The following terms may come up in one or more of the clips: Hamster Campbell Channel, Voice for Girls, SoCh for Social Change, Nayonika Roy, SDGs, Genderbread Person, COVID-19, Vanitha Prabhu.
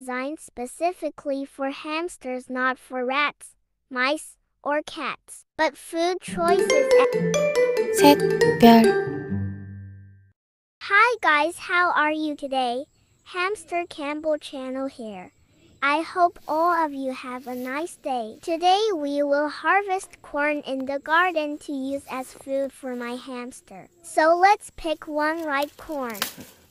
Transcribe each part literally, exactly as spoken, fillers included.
designed specifically for hamsters, not for rats, mice, or cats. But food choices... Hi guys, how are you today? Hamster Campbell Channel here. I hope all of you have a nice day. Today we will harvest corn in the garden to use as food for my hamster. So let's pick one ripe corn.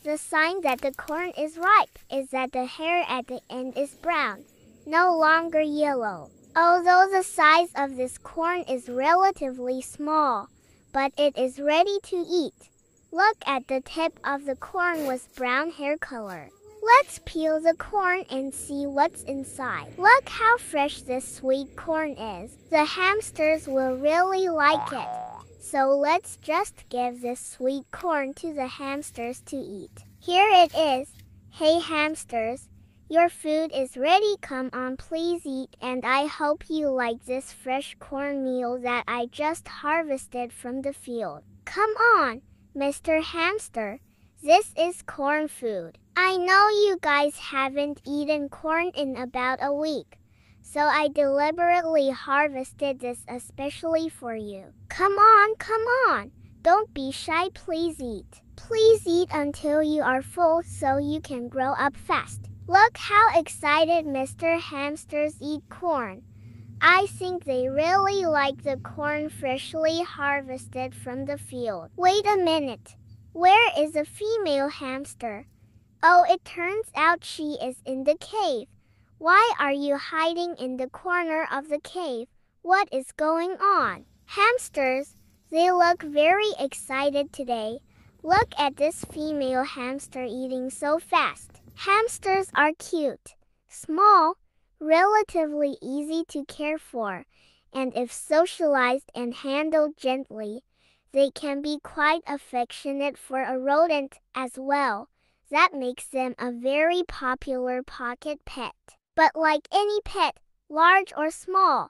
The sign that the corn is ripe is that the hair at the end is brown, no longer yellow. Although the size of this corn is relatively small, but it is ready to eat. Look at the tip of the corn with brown hair color. Let's peel the corn and see what's inside. Look how fresh this sweet corn is. The hamsters will really like it. So let's just give this sweet corn to the hamsters to eat. Here it is. Hey hamsters, your food is ready. Come on, please eat. And I hope you like this fresh cornmeal that I just harvested from the field. Come on, Mister Hamster. This is corn food. I know you guys haven't eaten corn in about a week, so I deliberately harvested this especially for you. Come on, come on. Don't be shy, please eat. Please eat until you are full so you can grow up fast. Look how excited Mister Hamsters eat corn. I think they really like the corn freshly harvested from the field. Wait a minute. Where is the female hamster? Oh, it turns out she is in the cave. Why are you hiding in the corner of the cave? What is going on? Hamsters, they look very excited today. Look at this female hamster eating so fast. Hamsters are cute, small, relatively easy to care for, and if socialized and handled gently, they can be quite affectionate for a rodent as well. That makes them a very popular pocket pet. But like any pet, large or small,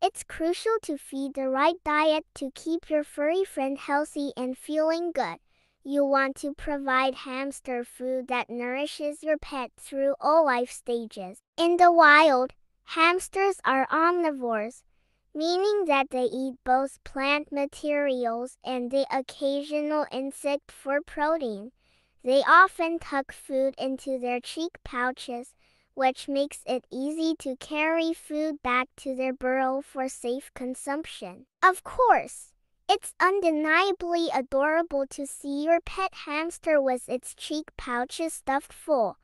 it's crucial to feed the right diet to keep your furry friend healthy and feeling good. You want to provide hamster food that nourishes your pet through all life stages. In the wild, hamsters are omnivores, meaning that they eat both plant materials and the occasional insect for protein. They often tuck food into their cheek pouches, which makes it easy to carry food back to their burrow for safe consumption. Of course, it's undeniably adorable to see your pet hamster with its cheek pouches stuffed full,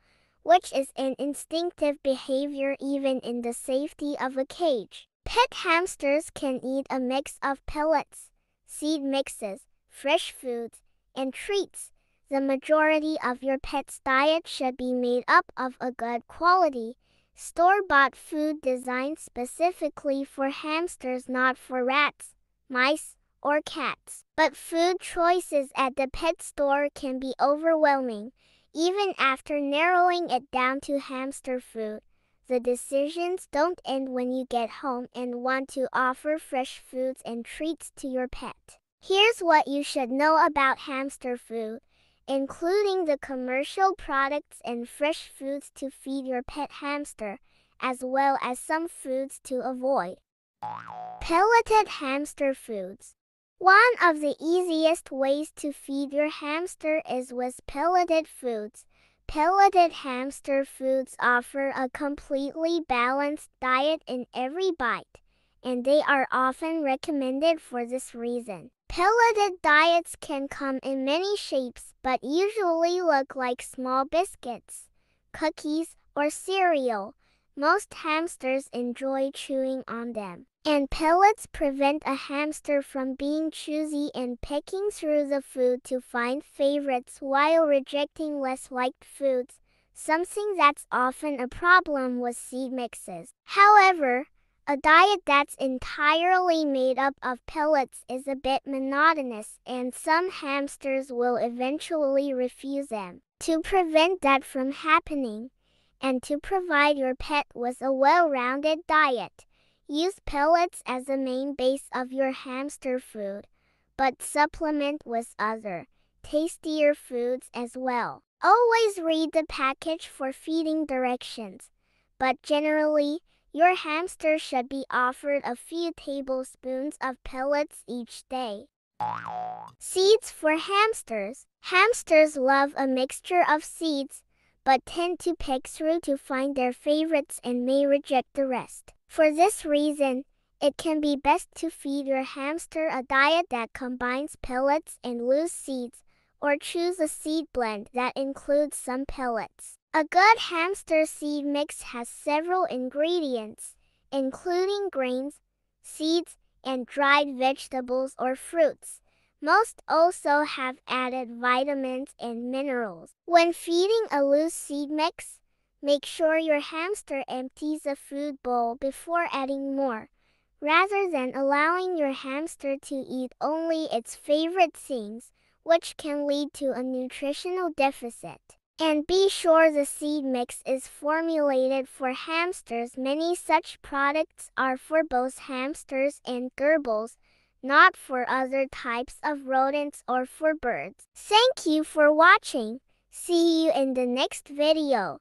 which is an instinctive behavior even in the safety of a cage. Pet hamsters can eat a mix of pellets, seed mixes, fresh foods, and treats. The majority of your pet's diet should be made up of a good quality, store-bought food designed specifically for hamsters, not for rats, mice, or cats. But food choices at the pet store can be overwhelming, even after narrowing it down to hamster food. The decisions don't end when you get home and want to offer fresh foods and treats to your pet. Here's what you should know about hamster food, including the commercial products and fresh foods to feed your pet hamster, as well as some foods to avoid. Pelleted hamster foods. One of the easiest ways to feed your hamster is with pelleted foods. Pelleted hamster foods offer a completely balanced diet in every bite, and they are often recommended for this reason. Pelleted diets can come in many shapes, but usually look like small biscuits, cookies, or cereal. Most hamsters enjoy chewing on them, and pellets prevent a hamster from being choosy and picking through the food to find favorites while rejecting less liked foods, something that's often a problem with seed mixes. However, a diet that's entirely made up of pellets is a bit monotonous, and some hamsters will eventually refuse them. To prevent that from happening, and to provide your pet with a well-rounded diet, use pellets as the main base of your hamster food, but supplement with other, tastier foods as well. Always read the package for feeding directions, but generally, your hamster should be offered a few tablespoons of pellets each day. Seeds for hamsters. Hamsters love a mixture of seeds, but tend to pick through to find their favorites and may reject the rest. For this reason, it can be best to feed your hamster a diet that combines pellets and loose seeds, or choose a seed blend that includes some pellets. A good hamster seed mix has several ingredients, including grains, seeds, and dried vegetables or fruits. Most also have added vitamins and minerals. When feeding a loose seed mix, make sure your hamster empties a food bowl before adding more, rather than allowing your hamster to eat only its favorite things, which can lead to a nutritional deficit. And be sure the seed mix is formulated for hamsters. Many such products are for both hamsters and gerbils, not for other types of rodents or for birds. Thank you for watching. See you in the next video.